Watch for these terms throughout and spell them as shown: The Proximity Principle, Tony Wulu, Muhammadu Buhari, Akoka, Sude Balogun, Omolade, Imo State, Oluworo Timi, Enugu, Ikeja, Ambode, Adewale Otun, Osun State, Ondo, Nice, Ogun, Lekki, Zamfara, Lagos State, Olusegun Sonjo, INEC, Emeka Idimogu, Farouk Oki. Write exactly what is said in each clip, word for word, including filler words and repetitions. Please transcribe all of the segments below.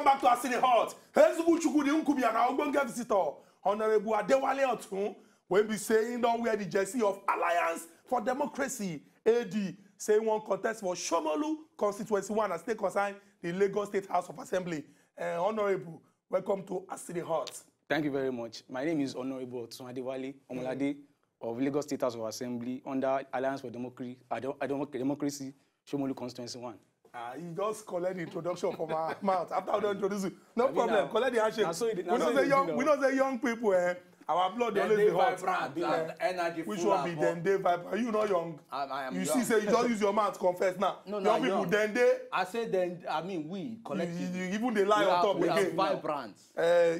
Welcome back to our city hall. Honorable Adewale Otun will be saying don't wear the jersey of Alliance for Democracy, A D, saying one contest for Shomolu Constituency One and stay concerned the Lagos State House of Assembly. Uh, Honorable, welcome to our city hall. Thank you very much. My name is Honorable Otun Adewale Omolade of Lagos State House of Assembly under Alliance for Democracy, Democracy Shomolu Constituency One. Uh, you just collect the introduction from our mouth. After I don't introduce you, no I mean, problem. Now, collect the handshake. So we know the young, we know the young people. Eh? Our blood then always be hot. Uh, energy which will be dende vibrant? You know young. I, I am you young. See, say you just use your mouth. Confess now. No, no, young people dende. I say then. I mean we collect. Even the lie on top we again. We are vibrant. Uh,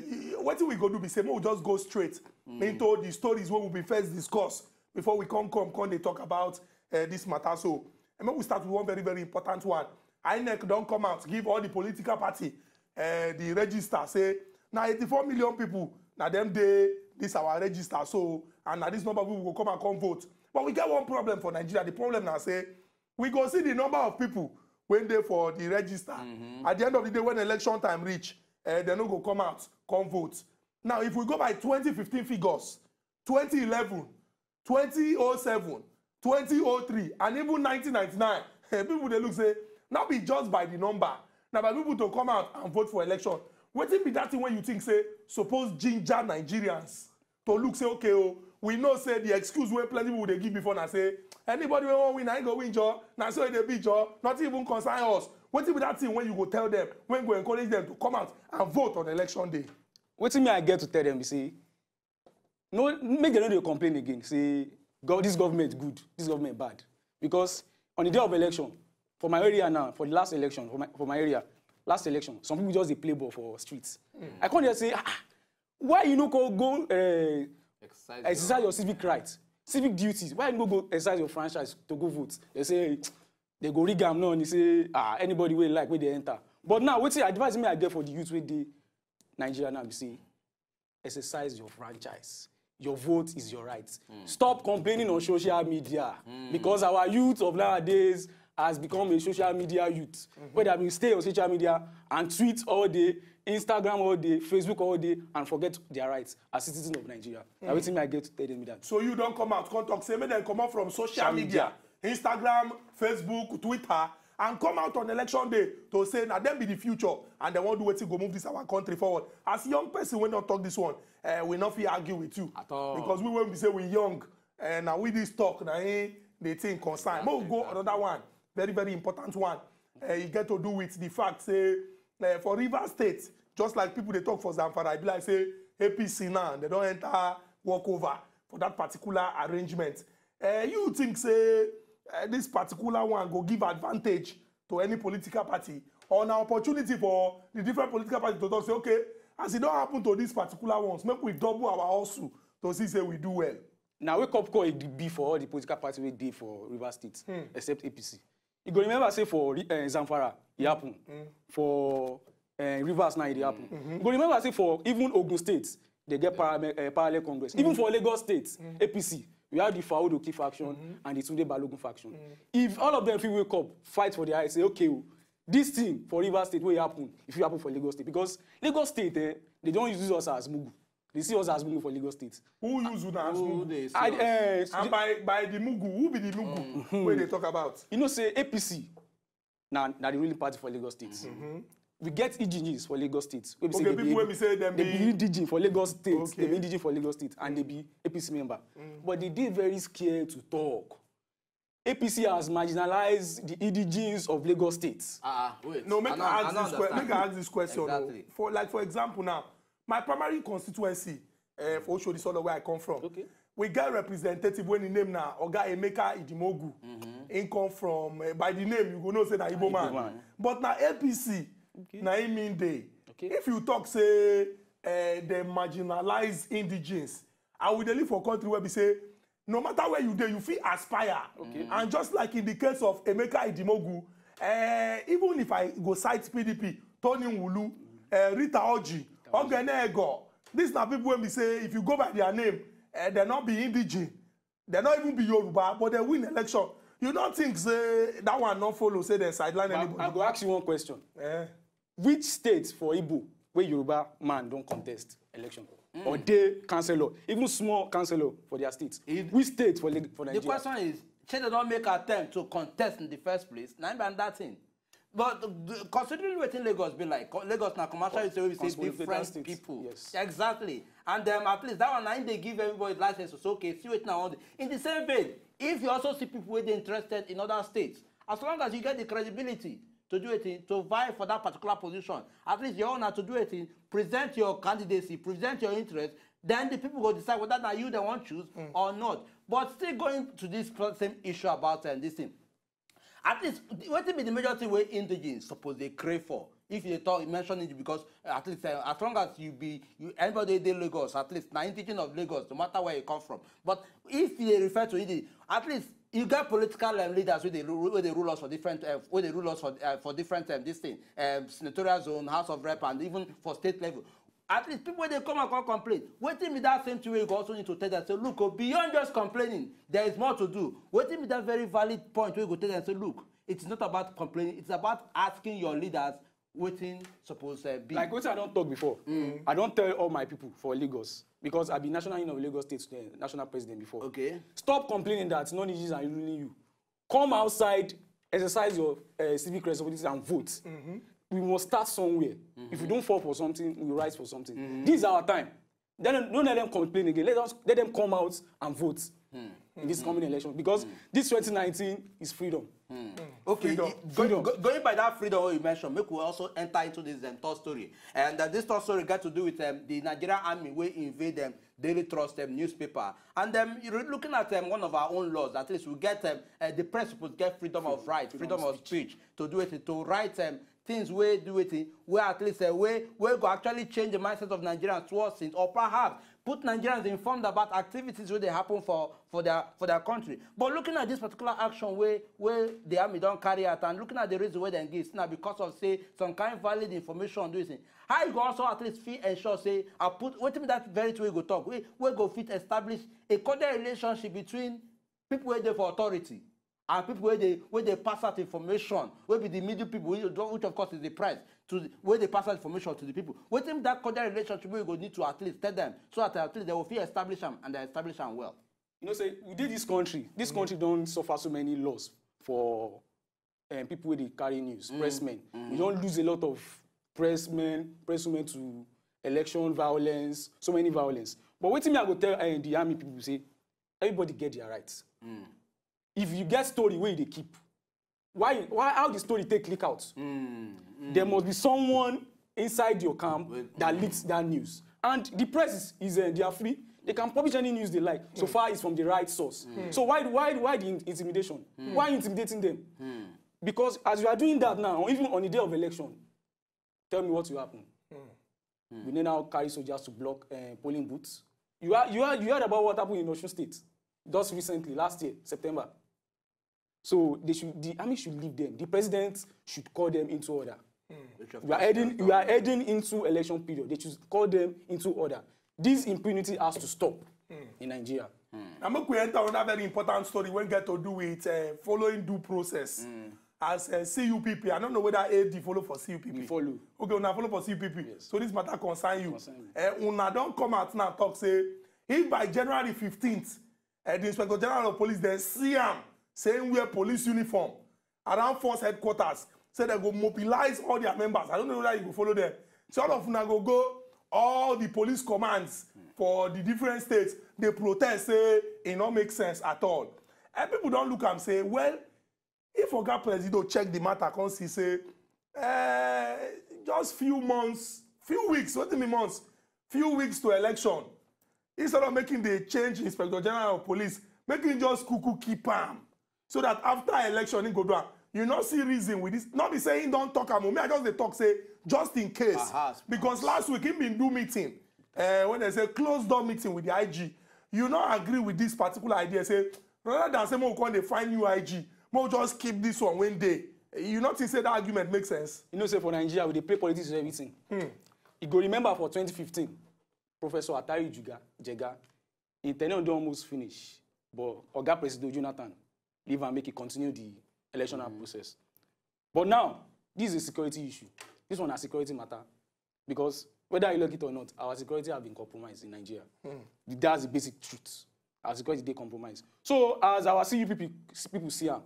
what do we go do? Be say we we'll just go straight mm. into the stories where we will be first discuss before we come come come. They talk about uh, this matter so. And then we start with one very, very important one. I N E C don't come out, give all the political party, uh, the register, say, now eighty-four million people, now them day, this our register, so, and now this number of people will come and come vote. But we get one problem for Nigeria. The problem now, say, we go see the number of people when they for the register. Mm-hmm. At the end of the day, when election time reach, uh, they no go come out, come vote. Now, if we go by twenty fifteen figures, twenty eleven, twenty oh seven, twenty oh three and even nineteen ninety-nine, people they look say, now be judged by the number. Now by people to come out and vote for election. What it be that thing when you think say, suppose ginger Nigerians to look say, okay, oh, we know say the excuse where plenty people they give before now say, anybody who won't win, I ain't go win job, now say they be job, not even concern us. What it be that thing when you go tell them, when you go encourage them to come out and vote on election day? What do you mean I get to tell them, you see? No, make them know they complain again, see. God, this government good, this government bad. Because on the day of election, for my area now, for the last election, for my, for my area, last election, some people just they play ball for streets. Mm. I can't just say, ah, why you no go, go uh, exercise, exercise your, your civic rights, civic duties? Why you no go exercise your franchise to go vote? They say, they go rig am now and they say, ah, anybody will like where they enter. But now, what's the advice me I get for the youth with the Nigeria now? We say, exercise your franchise. Your vote is your right. Mm. Stop complaining on social media mm. because our youth of nowadays has become a social media youth. Mm-hmm. Where they have been stay on social media and tweet all day, Instagram all day, Facebook all day, and forget their rights as citizens of Nigeria. Mm. Everything I get to tell them that. So you don't come out, contact, say, make them come out from social, social media, media, Instagram, Facebook, Twitter, and come out on election day to say, now them be the future, and they won't do it to go move this our country forward. As a young person, we don't talk this one. Uh, we not feel argue with you. At all. Because we won't be say we're young, and uh, now we this talk, now eh, they think concern. But we'll go another one, very, very important one. Uh, you get to do with the fact, say, uh, for Rivers State, just like people they talk for Zamfara, I be like, say, A P C now, they don't enter walkover for that particular arrangement. Uh, you think, say, Uh, this particular one go give advantage to any political party or an opportunity for the different political parties to say, okay, as it don't happen to these particular ones, maybe we double our also to see say we do well. Now, wake up call it be for all the political parties we did for Rivers State, hmm. except A P C. You go remember, say, for uh, Zamfara, it happened. Hmm. For uh, Rivers, now it happened. Mm-hmm. You go remember, say, for even Ogun State, they get parallel, uh, parallel Congress. Mm-hmm. Even for Lagos State, mm-hmm. A P C. We have the Farouk Oki faction mm-hmm. and the Sude Balogun faction. Mm-hmm. If all of them will wake up, fight for their eyes, say, okay, this thing for Rivers State will happen if it happen for Lagos State. Because Lagos State, eh, they don't use us as Mugu. They see us as Mugu for Lagos State. Who uh, use us as Mugu? I, uh, and by, by the Mugu, who be the Mugu mm-hmm. where they talk about? You know, say, A P C, now nah, nah, the ruling party for Lagos State. Mm-hmm. We get E D Gs for Lagos State. We okay, people when we say them they be E D G for Lagos State. Okay. They be E D G for Lagos State and they be A P C member. Mm. But they did very scared to talk. A P C has marginalized the E D Gs of Lagos State. Ah, uh, wait. No, make I, I, ask, I, this I make ask this question. Exactly. No. For like for example now, my primary constituency uh, for Osun State where I come from. Okay. We got representative when the name now, Oga Emeka Idimogu. Mm-hmm. In come from uh, by the name you go know say that Igbo man. man. But now A P C. Okay. Now, I mean they. Okay. If you talk, say, uh, they marginalize indigenes, I will live for a country where we say, no matter where you do, you feel aspire. Okay. Mm. And just like in the case of Emeka Idimogu, uh, even if I go cite P D P, Tony Wulu, mm. uh, Rita Oji, Oguneego, these are people when we say, if you go by their name, uh, they'll not be indigene, they'll not even be Yoruba, but they win election. You don't think, say, that one not follow, say, they sideline anybody? I'll go ask you one question. Yeah. which states for Igbo where Yoruba man don't contest election? Mm. Or they councillor, even small councillor for their states. It, which states for, for Nigeria? The question is, they don't make attempt to contest in the first place. Nine and that thing. But the, considering what in Lagos be like, Lagos now commercial is always different people. Yes. Exactly. And um, at least that one nine they give everybody license. So okay, see it now. In the same vein, if you also see people who are interested in other states, as long as you get the credibility to do it in, to vie for that particular position, at least your honor to do it in, present your candidacy, present your interest, then the people will decide whether that you they want to choose mm. or not. But still going to this same issue about uh, this thing. At least, what will be the major thing where indigenes suppose they crave for? If you talk, mention it because uh, at least uh, as long as you be, you, anybody in Lagos, at least now indigenous of Lagos, no matter where you come from. But if they refer to it, at least you get political um, leaders with the with the rulers for different uh, with the rulers for uh, for different um, this thing, um, senatorial zone, House of Rep, and even for state level. At least people, they come and complain. Waiting with that same way, you also need to tell them, say, look, oh, beyond just complaining, there is more to do. Waiting with that very valid point, where you go tell them, say, look, it's not about complaining, it's about asking your leaders what thing supposed to be. Like what I don't talk before. Mm. I don't tell all my people for Lagos, because I've been national union of Lagos State, national president before. Okay. Stop complaining that non-Indigenous are ruling you. Come outside, exercise your uh, civic responsibilities and vote. Mm-hmm. We must start somewhere. Mm-hmm. If we don't fall for something, we rise for something. Mm-hmm. This is our time. Then don't let them complain again. Let us let them come out and vote mm-hmm. in this coming election, because mm-hmm. this twenty nineteen is freedom. Mm-hmm. Okay, freedom. It, freedom. Go, go, going by that freedom you mentioned, make we also enter into this um, third story, and uh, this third story got to do with um, the Nigerian army will invade them. Um, Daily Trust um, newspaper. And then um, you're looking at um, one of our own laws, at least we get um, uh, the press will get freedom of right, freedom, freedom of speech. speech, to do it, to write um, things where do it, where at least a uh, way where go actually change the mindset of Nigerians towards it, or perhaps put Nigerians informed about activities where they happen for, for, their, for their country. But looking at this particular action where, where the army don't carry out and looking at the reason where they give now because of, say, some kind of valid information on this thing, how you go also at least feel ensure, say, I put, wait a minute, that very way go talk, we, we go fit establish a cordial relationship between people where they for authority and people where they, where they pass out information, where be the middle people, which of course is the price, to the, where they pass out information to the people. What if that cordial relationship we will need to at least tell them so that at least they will feel established them and they establish them well. You know, say we did this country. This mm. country don't suffer so many laws for um, people where they carry news, mm. pressmen. Mm. We don't lose a lot of pressmen, pressmen to election violence, so many violence. But wait till me I go tell uh, the army people say everybody get their rights. Mm. If you get story where they keep, why, why how the story take leak out? Mm, mm. There must be someone inside your camp that leaks that news. And the press is, is uh, they are free. They can publish any news they like. So mm. far it's from the right source. Mm. So why, why, why the intimidation? Mm. Why intimidating them? Mm. Because as you are doing that now, even on the day of election, tell me what will happen. Mm. We now carry soldiers to block uh, polling booths. You, are, you, are, you heard about what happened in Osun State just recently, last year, September. So they should, the army should leave them. The president should call them into order. Mm. We, are heading, we are heading into election period. They should call them into order. This impunity has to stop mm. in Nigeria. Mm. I'm going to enter another very important story when we get to do with uh, following due process. Mm. As uh, C U P P, I don't know whether A D follow for C U P P. We follow. Okay, una follow for C U P P. Yes. So this matter concern you. Concern you. Uh, una don't come out now talk say if by January fifteenth, uh, the Inspector General of Police they see him saying wear police uniform around force headquarters, say they go mobilize all their members. I don't know whether you go follow them. So all of una go go all the police commands mm. for the different states. They protest say it don't make sense at all. And people don't look and say well. If Oga Presido check the matter, come see say, uh, just few months, few weeks, what do you mean months? Few weeks to election. Instead of making the change, Inspector General of Police, making just cuckoo keep him, so that after election in Godwa, you not see reason with this. Not be saying don't talk about me. I just they talk say just in case. Aha, because last week he been do meeting uh, when they say closed door meeting with the I G. You not agree with this particular idea. Say rather than say more when they find new I G. We'll just keep this one one day. You notice that argument makes sense. You know, say for Nigeria, we they play politics and everything. Mm. You go remember for twenty fifteen, Professor Attahiru Jega, Jega, in tenure almost finished, but Oga Presido Jonathan leave and make it continue the electional mm. process. But now, this is a security issue. This one is a security matter. Because whether you like it or not, our security have been compromised in Nigeria. Mm. That's the basic truth. Our security, they compromise. So as our C U P P people see them,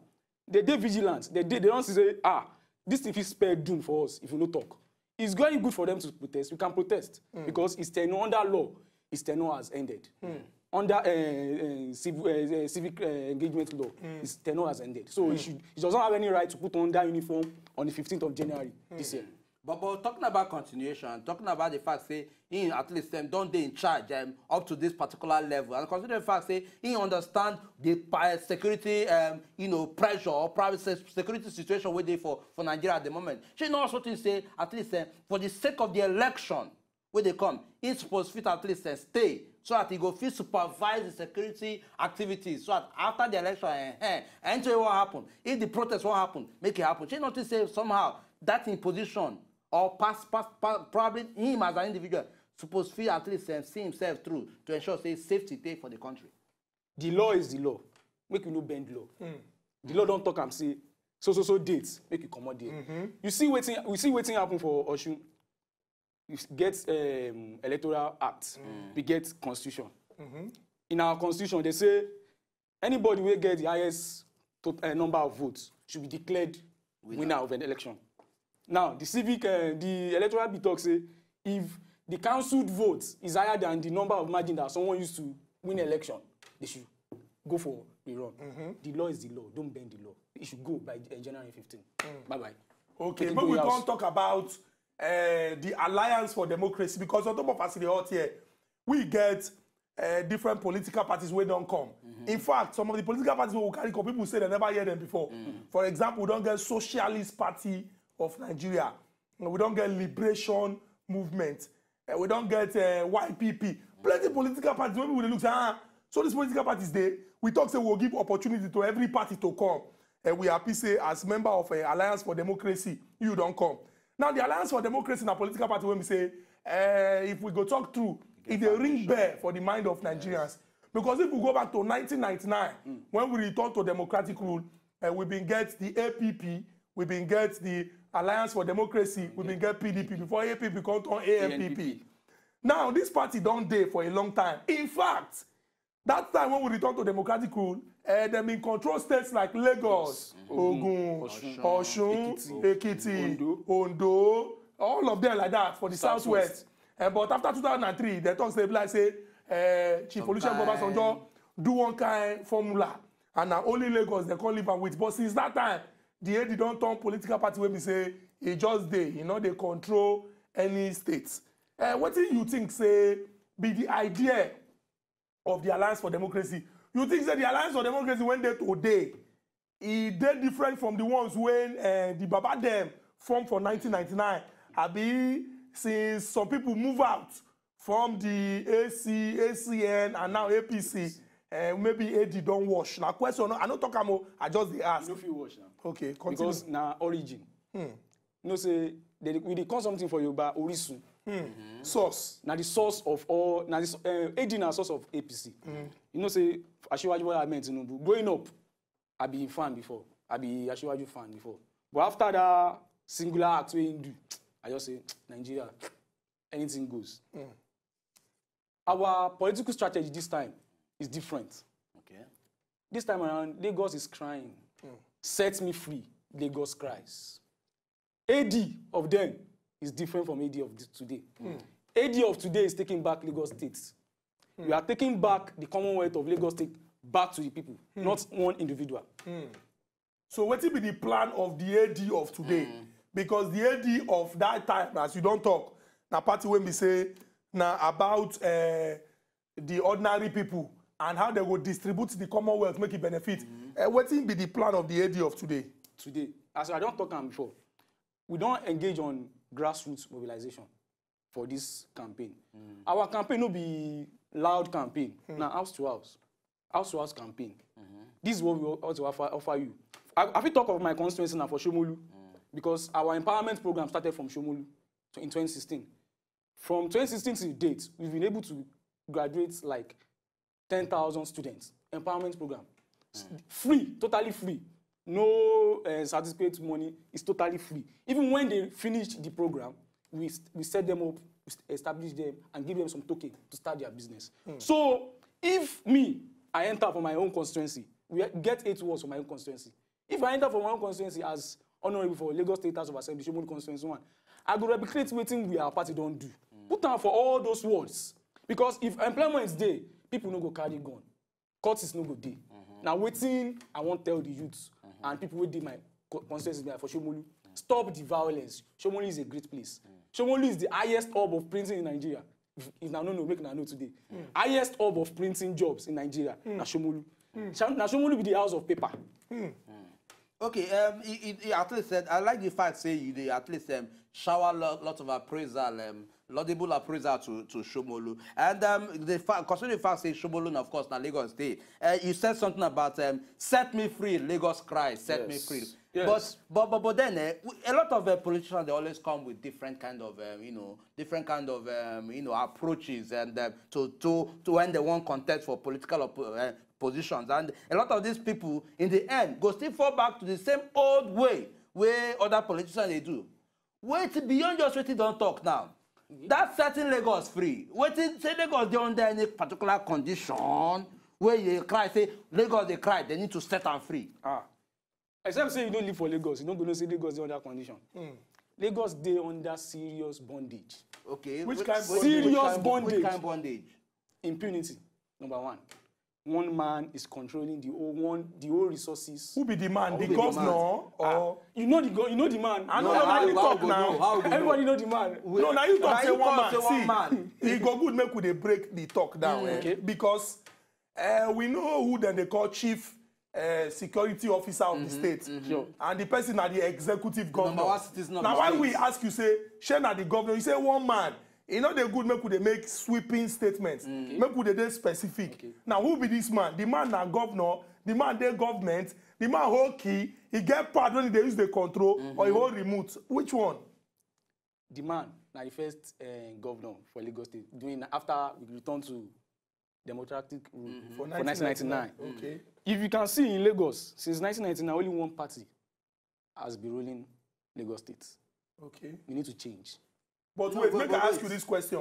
they they vigilant. They they, they don't say, ah, this if is spare doom for us, if you no talk. It's very good for them to protest. We can protest mm. because it's tenure under law. His tenure has ended. Mm. Under uh, uh, civ uh, civic uh, engagement law, mm. his tenure has ended. So mm. he, should, he doesn't have any right to put on that uniform on the fifteenth of January mm. this year. But, but talking about continuation, talking about the fact, say, in at least um, don't they in charge um, up to this particular level, and considering the fact, say, he understand the uh, security, um, you know, pressure or private security situation waiting for for Nigeria at the moment. She knows what to say. At least um, for the sake of the election, when they come, he's supposed to at least uh, stay so that he go fit supervise the security activities. So that after the election, and uh, uh, what happen? If the protest won't happen, make it happen. She knows to say somehow that in position. Or pass, pass, pass, probably him as an individual supposed to at least um, see himself through to ensure say safety day for the country. The law is the law. Make you no bend law. Mm. The law don't talk and say so so so dates. Make you come out there. Mm -hmm. You see waiting. We see waiting happen for Oshun. You get um, electoral act. Mm. We get constitution. Mm -hmm. In our constitution, they say anybody will get the highest to, uh, number of votes should be declared winner, winner of an election. Now, the civic, uh, the electoral bit talks say if the counciled votes is higher than the number of margin that someone used to win election, they should go for the run. Mm-hmm. The law is the law. Don't bend the law. It should go by uh, January fifteenth. Mm. Bye bye. Okay, but we can't talk about uh, the Alliance for Democracy because on top of us in the hot here, we get uh, different political parties where don't come. Mm-hmm. In fact, some of the political parties will carry people who say they never heard them before. Mm. For example, we don't get Socialist Party of Nigeria. We don't get Liberation Movement. Uh, we don't get uh, Y P P. Plenty of political parties. When we look, say, ah, so this political party is there. We talk, say, we'll give opportunity to every party to come. And uh, we happy, say, as member of uh, Alliance for Democracy, you don't come. Now, the Alliance for Democracy in a political party, when we say, uh, if we go talk through, it's a ring bell for the mind of Nigerians. Yes. Because if we go back to nineteen ninety-nine, mm. when we return to democratic rule, uh, we been get the A P P, we been get the Alliance for Democracy, we've been get P D P before A P P become A N P P. Now, this party don't dey for a long time. In fact, that time when we return to democratic rule, uh, they been control states like Lagos, mm-hmm. Ogun, Oshun, Oshun, Ekiti, Ondo. Ondo, all of them like that for the Southwest. Southwest. Uh, but after two thousand three, they talk say, like say, uh, Chief Olusegun Sonjo do one kind formula, and now only Lagos they call live and wait. But since that time, the A D don't turn political party where we say it just they, you know, they control any states. Uh, what do you think, say, be the idea of the Alliance for Democracy? You think that the Alliance for Democracy when they today, it they different from the ones when uh, the Baba Dem formed for nineteen ninety-nine? I be since some people move out from the A C, A C N, and now A P C. Uh, maybe A D don't wash. Now, question, no, I don't talk about, I just ask. You feel wash now. Okay, continue. Because now, origin. Hmm. No, say, they, we dey call something for Yoruba, Orisun. Hmm. Mm -hmm. Source. Now, the source of all, now, this, uh, A D now, source of A P C. Hmm. You know, say, Ashiwaju, what I meant, you know, growing up, I be a fan before. I be Ashiwaju fan before. But after that singular act, we do, I just say, Nigeria, anything goes. Hmm. Our political strategy this time, is different. Okay. This time around, Lagos is crying. Mm. Set me free, Lagos cries. A D of then is different from A D of today. Mm. A D of today is taking back Lagos State. Mm. We are taking back the Commonwealth of Lagos State back to the people, mm. not one individual. Mm. So what will be the plan of the A D of today? Mm. Because the A D of that time, as you don't talk, now party when we say now about uh, the ordinary people, and how they will distribute the Commonwealth, make it benefit. Mm-hmm. uh, what will be the plan of the A D of today? Today, as I don't talk on before, we don't engage on grassroots mobilization for this campaign. Mm. Our campaign will be loud campaign, mm. now house to house, house to house campaign. Mm-hmm. This is what we also offer, offer you. I, I will talk of my constituency now for Shomolu, mm. because our empowerment program started from Shomolu in twenty sixteen. From twenty sixteen to date, we've been able to graduate like ten thousand students, empowerment program, mm. free, totally free. no uh, certificate money. It's totally free. Even when they finish the program, we, we set them up, we establish them, and give them some token to start their business. Hmm. So if me, I enter from my own constituency, we get eight wards from my own constituency. If I enter from my own constituency as honorable for Lagos State House of Assembly, Shomolu Constituency One, I go replicate waiting we our party don't do. Mm. Put down for all those wards. Because if employment is there, people no go carry gun. Court is no go there. Mm -hmm. Now waiting, I won't tell the youths mm -hmm. and people waiting my constituency for Shomolu. Mm. Stop the violence. Shomolu is a great place. Mm. Shomolu is the highest hub of printing in Nigeria. If, if I don't know, make I know today. Mm. Highest hub of printing jobs in Nigeria, mm. na Shomolu. Mm. Na Shomolu be the house of paper. Mm. Okay, um, it, it, at least uh, I like the fact say you they at least um, shower lot, lot of appraisal, um, laudable appraisal to, to Shomolu, and um, the fact, considering the fact say Shomolu, of course, na Lagos State. Uh, you said something about um, set me free, Lagos cry, set yes. me free. Yes. But, but but but then uh, a lot of uh, politicians they always come with different kind of um, you know different kind of um, you know approaches and uh, to to to when they want contest for political uh, positions, and a lot of these people in the end go still fall back to the same old way where other politicians they do. Wait beyond just waiting don't talk now. Mm-hmm. That's setting Lagos free. Waiting say Lagos they under any particular condition where they cry say Lagos they cry they need to set them free. Ah. Except say you don't live for Lagos, you don't go to say Lagos is under condition. Mm. Lagos they under serious bondage. Okay. Which, which kind of bondage? Serious bondage. bondage. Which kind of bondage? Impunity, number one. One man is controlling the whole one, the whole resources. Who be the man? The governor or uh, you know the go, you know the man. I know how you talk now. Everybody know the man. No, now you talk say one man. One man. See, it go good make we they break the talk down, mm, okay. eh? Because uh, we know who then they call chief. Uh, security officer of mm -hmm, the state, mm -hmm. and the person at the executive governor. Now, now why we ask you say, "Share at the governor," you say one man. You know they good. Make could they make sweeping statements? Mm -hmm. Make could they, they specific? Okay. Now who be this man? The man na governor. The man they government. The man hold key. He get part when they use the control mm -hmm. or he hold remote. Which one? The man na the first uh, governor for Lagos State. Doing after we return to democratic rule mm -hmm. for, for nineteen ninety-nine. Mm -hmm. Okay. If you can see in Lagos, since nineteen ninety-nine, only one party has been ruling Lagos State. Okay. We need to change. But no, wait, make I ask you this question.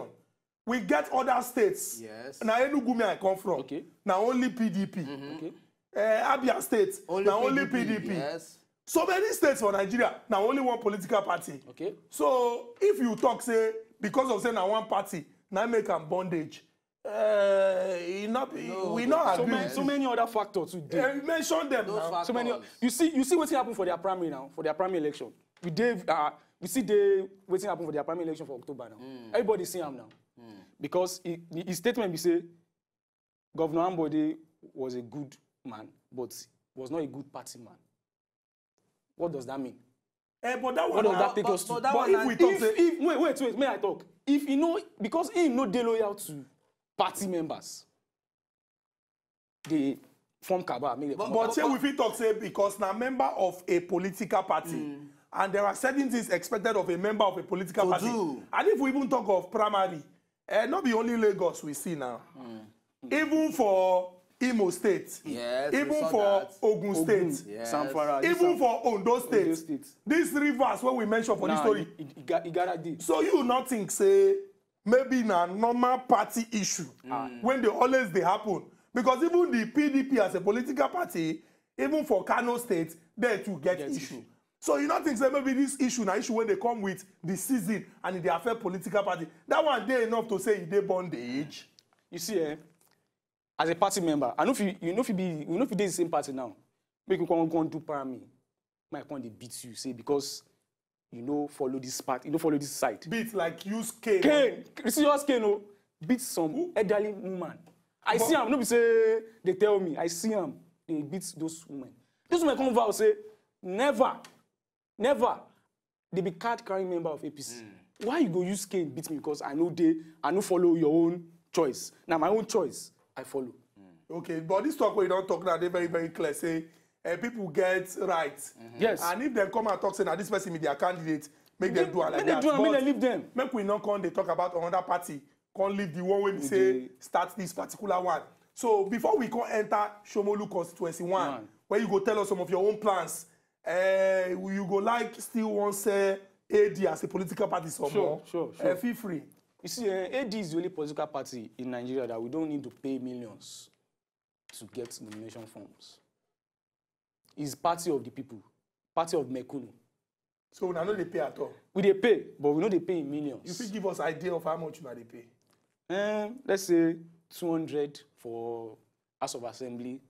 We get other states. Yes. Now, Enugu I come from. Okay. Now, only P D P. Mm-hmm. Okay. Uh, Abia State. Only now, P D P. Only P D P. Yes. So many states for Nigeria. Now, only one political party. Okay. So, if you talk, say, because of saying now one party, now make them bondage. Uh, not, no, we not so, many, so many other factors today. Yeah, you mentioned them. Now. So many. You see, you see what's happened for their primary now, for their primary election. We did, uh, we see they waiting happen for their primary election for October now. Mm. Everybody see him now, mm. because he, his statement we say, Governor Ambode was a good man, but was not a good party man. What does that mean? Eh, but that what does that take but, us but to? But, but if we talk, if, if, wait, wait, wait. May I talk? If you know, because he no dey loyal to party members, they form cabal. But, but, but here we talk say because now member of a political party, mm. and there are certain things expected of a member of a political to party. Do. And if we even talk of primary, eh, not the only Lagos we see now. Mm. Even for Imo State, yes, even for Ogun State, yes. Zamfara, even Zamfara. For Ondo State, Ondo State. These Rivers where we mentioned for nah, this story. It, it got, it got deep. So you not think say. Maybe in a normal party issue mm. when they always they happen. Because even the P D P as a political party, even for Kano State, they too get, get issue. issue. So you don't think that maybe this issue an issue when they come with the season and they affect political party. That one day enough to say they bond the age. You see, eh, as a party member, I know if you, you know if you be you know if you did the same party now, make you come and do parami. My con they beat you, say, because you know, follow this part. You know, follow this side. Beat like use cane. Cane. You see yours cane, no? Beat some who? Elderly woman. I but, see him. Nobody say they tell me. I see him. They beat those women. Those women come over and say, never, never. They be card carrying member of A P C. Mm. Why you go use cane beat me? Because I know they, I know follow your own choice. Now my own choice, I follow. Mm. Okay, but this talk where you don't talk now, they very very clear. Say. Uh, people get rights. Mm-hmm. Yes. And if they come and talk, say, now this person is their candidate, make they, them do it like that. They do and make them leave them. Make we not come, they talk about another party. Can't leave the one way we say, start this particular one. So before we can enter Shomolu Constituency One, where you go tell us some of your own plans. Uh, you go like still once uh, A D as a political party somewhere. Sure, sure, sure. Uh, feel free. You see, uh, A D is the only political party in Nigeria that we don't need to pay millions to get nomination forms. It's party of the people, party of Mekunu. So we know they pay at all? We they pay, but we know they pay in millions. You could give us an idea of how much they pay? Um, let's say two hundred for House of Assembly,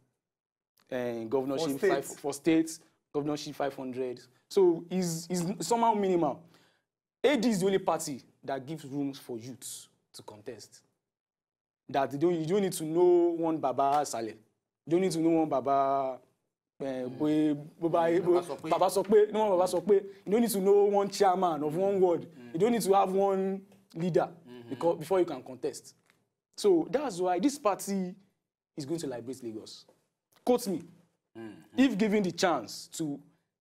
and governorship for states, five, for states governorship five hundred. So it's, it's somehow minimal. A D is the only party that gives rooms for youths to contest. That you don't, you don't need to know one Baba Saleh. You don't need to know one Baba... Uh, mm. Baba Sokpe. No, Baba Sokpe. You don't need to know one chairman of one ward. Mm. You don't need to have one leader mm-hmm. because, before you can contest. So that's why this party is going to liberate Lagos. Quote me. Mm-hmm. If given the chance to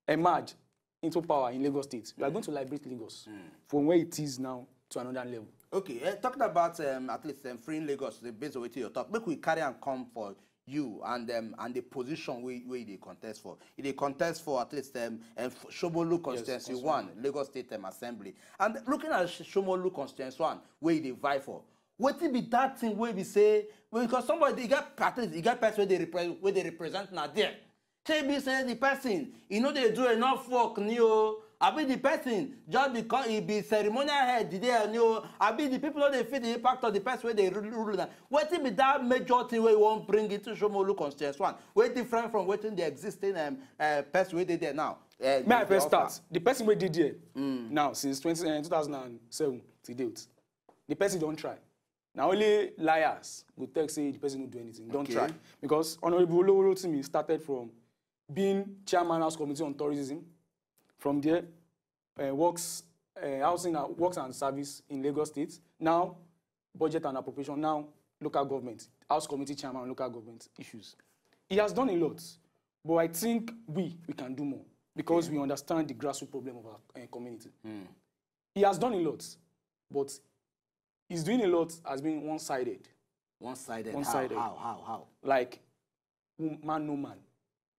emerge into power in Lagos State, mm-hmm. we are going to liberate Lagos mm-hmm. from where it is now to another level. Okay, uh, talking about um, at least um, freeing Lagos, the base of it you talk, make we carry and come for you and um, and the position where, where they contest for. They contest for at least um, um, Shomolu Constituency yes, One, Lagos State um, Assembly. And looking at Shomolu Constituency One, where they vie for, what it be that thing where we say, well, because somebody, they got parties, they got person where they, repre where they represent now there. They be saying the person, you know they do enough work, new. I be the person, just because he be ceremonial head, they know. I be the people that they feel the impact of the person where they rule them. What if that major thing we won't bring it to Shomolu Constituency One? We're different from what in the existing um, uh, person where they there now. Uh, May I first start? The person we did there mm. now since two thousand seven to date, the person don't try. Now only liars would take say the person don't do anything. Don't okay. try because Honorable Olusegun Sonjo started from being chairman House Committee on Tourism. From there, uh, works, uh, housing, uh, works and service in Lagos State. Now, budget and appropriation. Now, local government, House Committee Chairman, local government issues. He has done a lot, but I think we we can do more because yeah. we understand the grassroots problem of our uh, community. Mm. He has done a lot, but he's doing a lot as being one-sided. One-sided. One-sided. How? How? How? Like man, no man,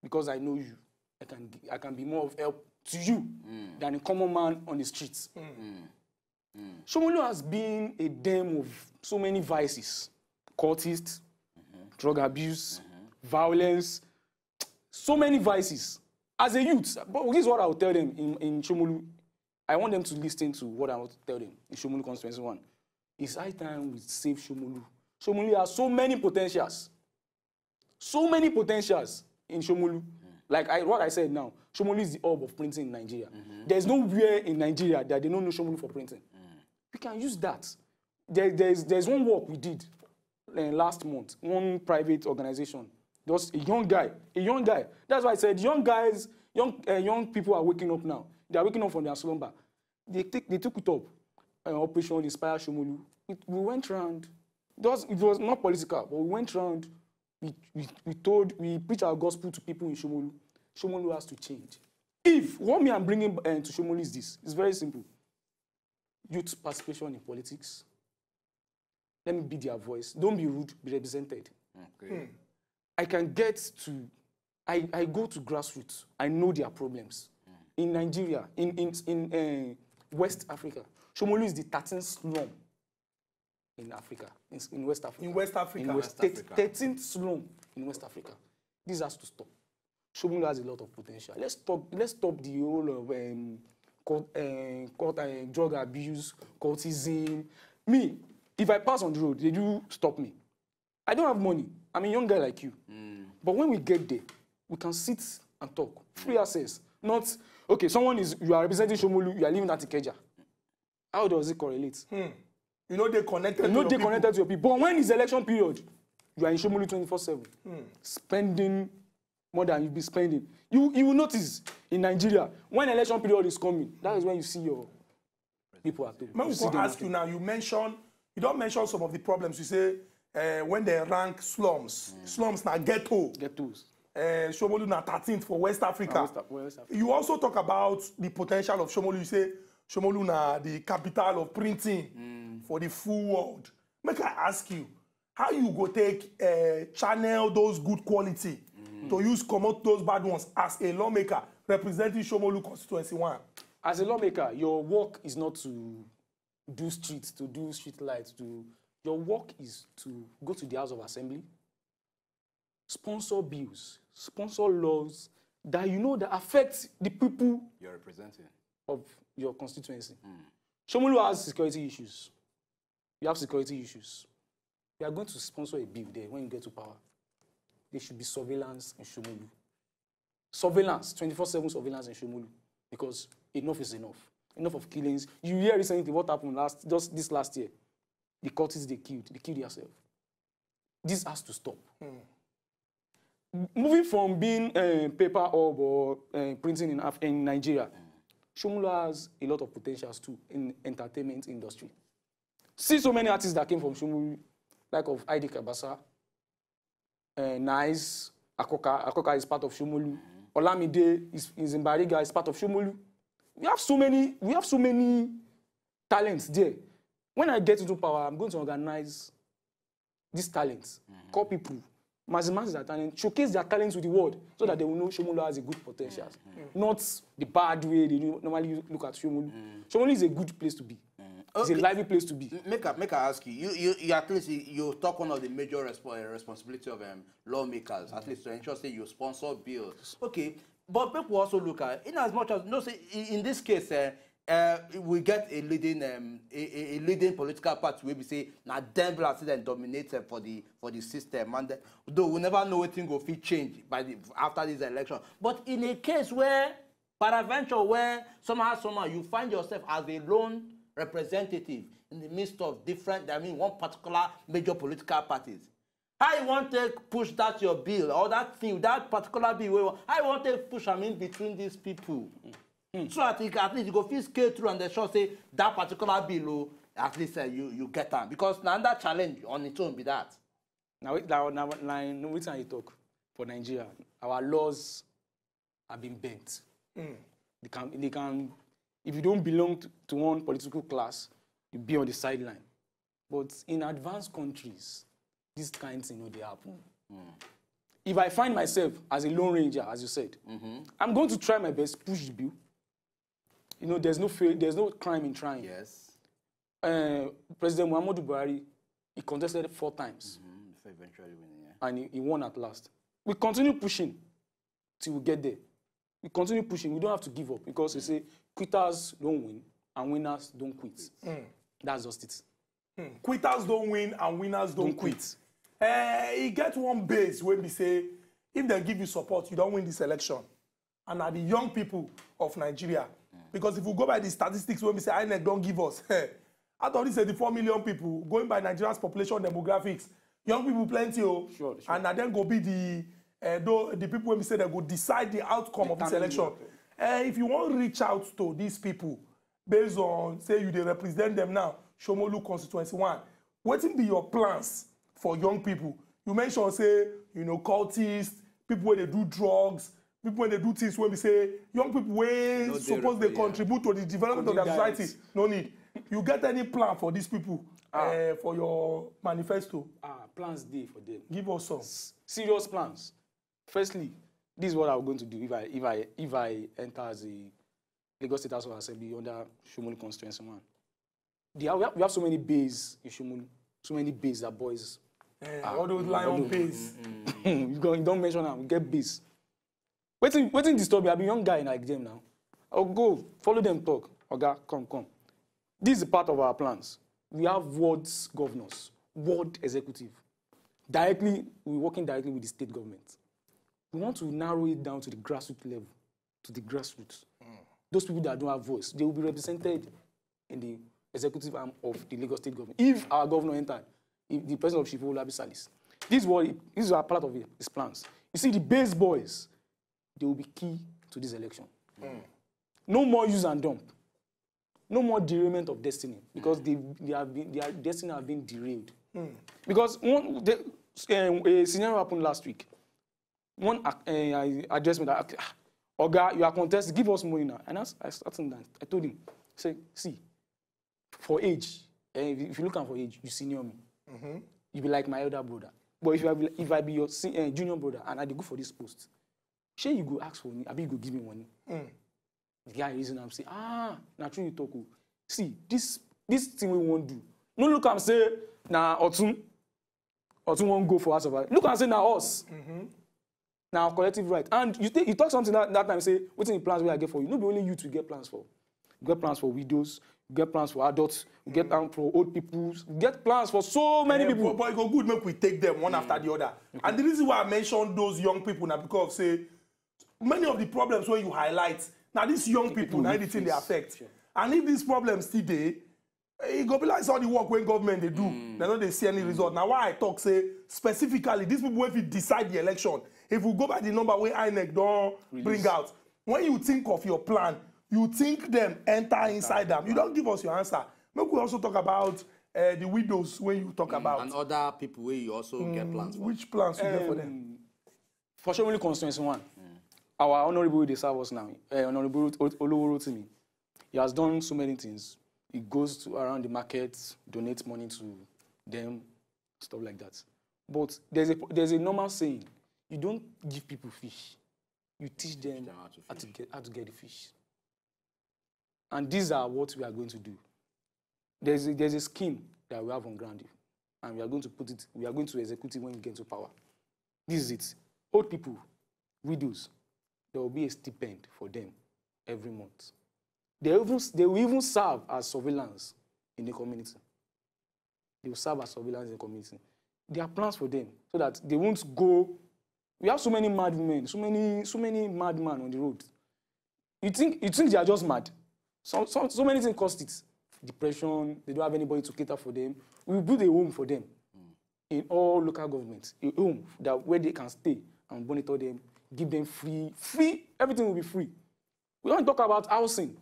because I know you, I can I can be more of help to you mm. than a common man on the streets. Mm. Mm. Mm. Shomolu has been a dam of so many vices. Cultists, mm-hmm. drug abuse, mm-hmm. violence, so many vices. As a youth, but this is what I will tell them in, in Shomolu. I want them to listen to what I will tell them in Shomolu Constituency One. It's high time we save Shomolu. Shomolu has so many potentials. So many potentials in Shomolu. Like I, what I said now, Shomolu is the hub of printing in Nigeria. Mm-hmm. There's nowhere in Nigeria that they don't know Shomolu for printing. Mm. We can use that. There, there's, there's one work we did uh, last month, one private organization. There was a young guy, a young guy. That's why I said young guys, young, uh, young people are waking up now. They are waking up from their slumber. They, take, they took it up, uh, Operation Inspire Shomolu. It, we went round. It was, it was not political, but we went round. We, we, we told, we preach our gospel to people in Shomolu. Shomolu has to change. If what me I'm bringing uh, to Shomolu is this, it's very simple. Youth participation in politics. Let me be their voice. Don't be rude, be represented. Okay. Mm. I can get to, I, I go to grassroots. I know their problems. Mm. In Nigeria, in, in, in uh, West Africa, Shomolu is the thirteenth slum. In Africa, in, in West Africa. In West Africa. In West, West Africa. thirteenth slum in West Africa. This has to stop. Shomolu has a lot of potential. Let's stop, let's stop the whole of um, court, uh, court, uh, drug abuse, cultism. Me, if I pass on the road, they do stop me. I don't have money. I'm a young guy like you. Mm. But when we get there, we can sit and talk. Free access. Not, okay, someone is, you are representing Shomolu, you are living at Ikeja. How does it correlate? Mm. You know they connected. You know they connected to your people. But when is election period, you are in Shomolu twenty-four seven, mm. spending more than you'll be spending. You you will notice in Nigeria when election period is coming, that is when you see your people at home. Maybe I ask you now. You mention you don't mention some of the problems. You say uh, when they rank slums, mm. slums na ghetto. Ghettos. Uh, Shomolu na thirteenth for West Africa. West, West Africa. You also talk about the potential of Shomolu. You say Shomolu na the capital of printing. Mm. For the full world. Make I ask you, how you go take uh, channel those good quality mm. mm. to use commot those bad ones as a lawmaker representing Shomolu Constituency One? As a lawmaker, your work is not to do streets, to do street lights. To your work is to go to the House of Assembly, sponsor bills, sponsor laws that you know that affect the people you're representing of your constituency. Mm. Shomolu has security issues. You have security issues. You are going to sponsor a bill there when you get to power. There should be surveillance in Shomolu. Surveillance, twenty-four seven surveillance in Shomolu, because enough is enough. Enough of killings. You hear recently what happened last, just this last year. The cultists they killed, they killed themselves. This has to stop. Mm. Moving from being a uh, paper hub or uh, printing in, Af in Nigeria, Shomolu has a lot of potentials too in entertainment industry. See so many artists that came from Shomolu, like of I D Kabasa, uh, Nice, Akoka. Akoka is part of Shomolu. Olamide is, is in Bariga, is part of Shomolu. We have so many, we have so many talents there. When I get into power, I'm going to organize these talents, mm-hmm. call people, maximize their talent, showcase their talents to the world so that they will know Shomolu has a good potential. Mm-hmm. Not the bad way they normally look at Shomolu. Mm-hmm. Shomolu is a good place to be. It's okay. A lively place to be. Make I, make I ask you, you, you, you at least you, you talk one of the major resp responsibility of um, lawmakers, mm-hmm. at least to ensure say you sponsor bills. Okay, but people also look at, in as much as, no, say, in, in this case, uh, uh, we get a leading, um, a, a leading political party where we say, now nah, them will actually dominate for the for the system, and uh, though we never know anything will fit change by the, after this election. But in a case where, paraventure, where somehow, somehow you find yourself as a lone representative in the midst of different, I mean, one particular major political parties. I want to push that your bill or that thing, that particular bill. I want to push, I mean, between these people. Mm. So I think at least you go feel scale through and they should say that particular bill, oh, at least uh, you, you get them. Because now that challenge on its own be that. Now, now, now, now which time you talk for Nigeria, our laws have been bent. Mm. They can, they can If you don't belong to, to one political class, you'll be on the sideline. But in advanced countries, these kinds of things, they happen. Mm. If I find myself as a lone ranger, as you said, mm-hmm. I'm going to try my best, push the bill. You know, there's no fail, there's no crime in trying. Yes. Uh, President Muhammadu Buhari, he contested four times. Mm-hmm. So eventually winning, yeah. And he, he won at last. We continue pushing till we get there. We continue pushing. We don't have to give up because we say quitters don't win and winners don't quit. Mm. That's just it. Mm. Quitters don't win and winners don't, don't quit. quit. Uh, you get one base where we say if they give you support, you don't win this election. And are the young people of Nigeria. Mm. Because if we go by the statistics where we say I N E C don't give us, I thought it's thirty-four million people going by Nigeria's population demographics. Young people plenty, oh, sure, sure. and then go be the Uh, though the people when we say they will decide the outcome they of this election. Uh, if you want to reach out to these people based on, say, you they represent them now, Shomolu Constituency One, what will be your plans for young people? You mentioned, say, you know, cultists, people where they do drugs, people when they do things when we say, young people where no suppose they, they contribute yeah. to the development of their society. It. No need. You get any plan for these people? Ah. Uh, for your manifesto? Ah, plans there for them. Give us some. S serious plans. Firstly, this is what I'm going to do if I, if I, if I enter as a Lagos State House of Assembly under Shomolu Constituency One. We have, we have so many bays in Shomolu, so many bays that boys. Yeah, are, all those lion bays. Mm -hmm. You don't mention them, get bays. Waiting, waiting to stop me. I'm a young guy in like them now. I'll go, follow them talk. Okay, come, come. This is part of our plans. We have ward governors, ward executive. Directly, we're working directly with the state government. We want to narrow it down to the grassroots level, to the grassroots. Mm. Those people that don't have voice, they will be represented in the executive arm of the Lagos State government. If our governor entered, if the president of Sheffield will be Salis. This is our part of it, his plans. You see, the base boys, they will be key to this election. Mm. No more use and dump. No more derailment of destiny, because mm. they, they have been, their destiny have been derailed. Mm. Because one, the, uh, a scenario happened last week. One uh, uh, addressed me that, Oga, you are contesting, give us money now. And I, I started that. I told him, say, see, for age, uh, if you look at for age, you senior me. Mm-hmm. You be like my elder brother. But if I be, if I be your uh, junior brother and I go for this post, shey you go ask for me, I be you go give me money. Mm. The guy reason I'm saying, ah, now true you talk. See, this this thing we won't do. No look and say, nah, Otun, Otun won't go for us. Look and say, now us. Mm-hmm. Now collective right. And you, you talk something that, that time, say, what's in the plans will I get for you? Not be only you to get plans for. You get plans for widows, you get plans for adults, you get plans for old people, you get plans for so many yeah, people. But it go good make we take them one yeah. after the other. Okay. And the reason why I mentioned those young people now because say many of the problems where you highlight now these young the people, people now everything they affect. Sure. And if these problems today, it go be like all the work when government they do, mm. they don't they see any mm. result. Now why I talk say specifically these people if you decide the election. If we go by the number where I N E C don't Release. bring out, when you think of your plan, you think them, enter inside them. You don't give us your answer. Maybe we also talk about uh, the widows when you talk mm, about. And other people where you also mm, get plans for. Which plans um, you get for them? For Shomolu Constituency One, mm. our Honorable they serve us now, uh, Honorable Oluworo Timi, he has done so many things. He goes to around the market, donates money to them, stuff like that. But there's a, there's a normal saying. You don't give people fish. You teach them, teach them how, to how, to get, how to get the fish. And these are what we are going to do. There's a, there's a scheme that we have on ground, and we are going to put it, we are going to execute it when we get to power. This is it. Old people, widows, there will be a stipend for them every month. They, even, they will even serve as surveillance in the community. They will serve as surveillance in the community. There are plans for them so that they won't go. We have so many mad women, so many, so many mad men on the road. You think, you think they are just mad? So, so, so many things cost it. Depression, they don't have anybody to cater for them. We build a home for them mm. in all local governments, a home that where they can stay and monitor them, give them free, free, everything will be free. We don't talk about housing.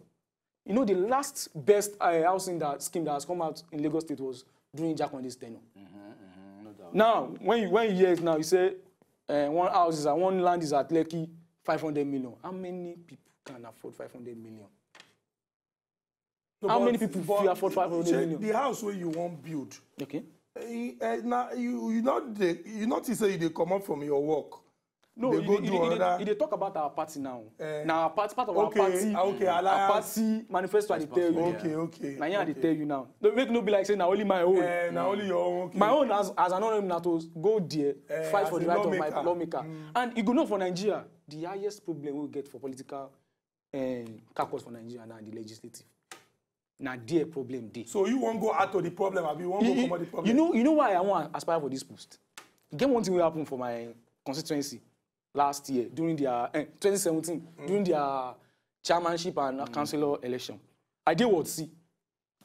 You know, the last best uh, housing that scheme that has come out in Lagos State was during Jaconde's tenure. Mm-hmm, mm-hmm, now, when you, when you hear it now, you say, Uh, one house is at one land is at Lekki, five hundred million. How many people can afford five hundred million? No, How many people can afford five hundred million? The house where you won't build. Okay. Uh, uh, now you you not they, you notice say they come up from your work. No, they go do another. They talk about our party now. Uh, now part part of okay, our party. Okay, our party manifesto. I tell you. Okay, okay. Now okay. they tell you now. Don't make no be like saying now only my own. Uh, now only your own. Okay. My own as as an honourable to go there uh, fight for the right lawmaker. of my lawmaker. Mm. And you go know for Nigeria the highest problem we get for political um, caucus for Nigeria now the legislative. Now their problem there. So you won't go out of the problem, abi you won't you, go come out the problem. You know you know why I want to aspire for this post. Get one thing will happen for my constituency. Last year, during their uh, twenty seventeen, mm. during their uh, chairmanship and uh, mm. councillor election, I did Ward C,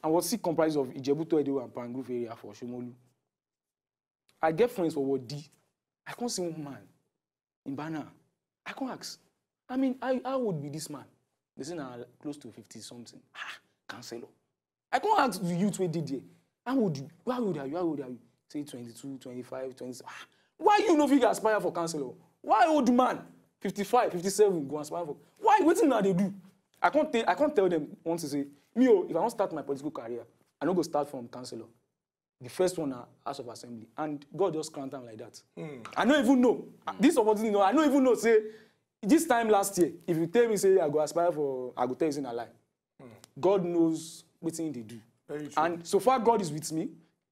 and Ward C comprises of Ijebuto, Edo, and Pangrove area for Shomolu. I get friends for Ward D. I can't see one man in Bana. I can't ask. I mean, I, I would be this man. They say now close to fifty something. Ah, councillor. I can't ask the youth where did they? How would you? How old are you? How old are you? Say twenty-two, twenty-five, twenty-seven. Ah, why you know if you aspire for councillor? Why old man, fifty-five, fifty-seven, go and smile for? Why waiting now they do? I can't tell I can't tell them once to say, me, oh, if I don't start my political career, I don't go start from councillor. The first one are House of Assembly. And God just grant them like that. Mm. I don't even know. Mm. This opportunity, no, I don't even know. Say this time last year, if you tell me, say I go aspire for I go tell you in a lie. Mm. God knows what thing they do. Very true. And so far God is with me,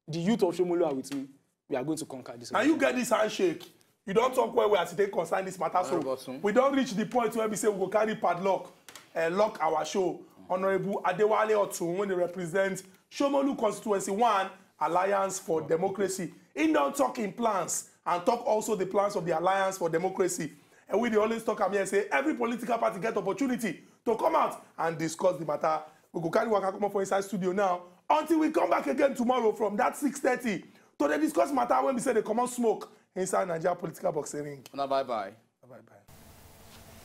the youth of Shomolu are with me. We are going to conquer this. And you get this handshake. You don't talk where we are today concern this matter, so we don't reach the point where we say we will carry padlock and uh, lock our show. Mm-hmm. Honorable Adewale Otun, when they represent Shomolu Constituency One, Alliance for mm-hmm. Democracy. In don't talk in plans and talk also the plans of the Alliance for Democracy. And we they always talk and say every political party get opportunity to come out and discuss the matter. We go carry waka come up for inside studio now until we come back again tomorrow from that six thirty to the discuss matter when we say they come out smoke. Inside Nigeria political boxing ring. Now bye bye. Bye bye.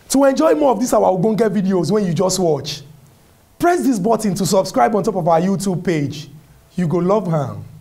To enjoy more of these our Ogungeto videos when you just watch, press this button to subscribe on top of our YouTube page. You go love her.